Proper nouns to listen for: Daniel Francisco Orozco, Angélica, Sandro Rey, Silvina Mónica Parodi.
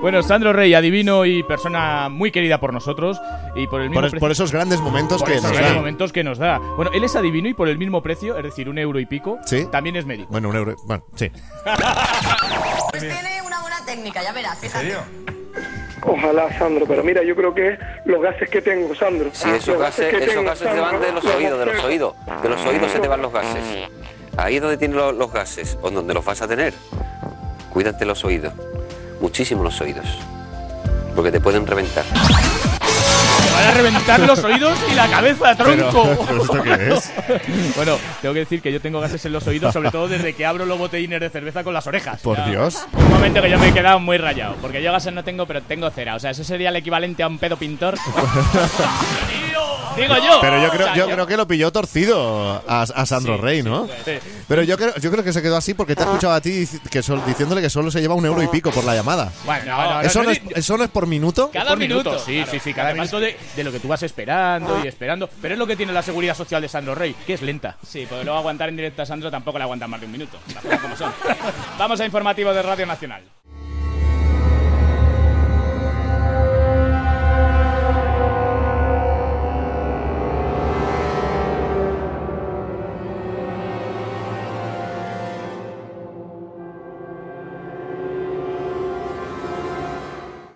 Bueno, Sandro Rey, adivino y persona muy querida por nosotros y por el mismo precio, por esos grandes momentos que nos da. Bueno, él es adivino y por el mismo precio, es decir, 1 euro y pico, ¿sí? También es médico. Bueno, 1 euro, bueno, sí. Pues tiene una buena técnica, ya verás, fíjate. ¿En serio? Ojalá, Sandro, pero mira, yo creo que los gases que tengo, Sandro. Sí, esos gases te van de los oídos, se te van los gases. Ahí es donde tienes los gases, o donde los vas a tener. Cuídate los oídos, muchísimo los oídos, porque te pueden reventar. Te van a reventar los oídos y la cabeza, tronco. ¿Pero esto qué es? Bueno, tengo que decir que yo tengo gases en los oídos, sobre todo desde que abro los botellines de cerveza con las orejas. Por Dios. Un momento que yo me he quedado muy rayado, porque yo gases no tengo, pero tengo cera. O sea, eso sería el equivalente a un pedo pintor. Digo yo. Pero yo creo, creo que lo pilló torcido a Sandro Rey, ¿no? Sí. Pero yo creo que se quedó así porque te ha escuchado a ti que diciéndole que solo se lleva 1 euro y pico por la llamada. Bueno, no, ¿eso no es por minuto? Cada minuto. Sí, cada minuto de lo que tú vas esperando y esperando. Pero es lo que tiene la seguridad social de Sandro Rey, que es lenta. Sí, pues luego aguantar en directo a Sandro tampoco le aguanta más de 1 minuto. Como son. Vamos a informativo de Radio Nacional.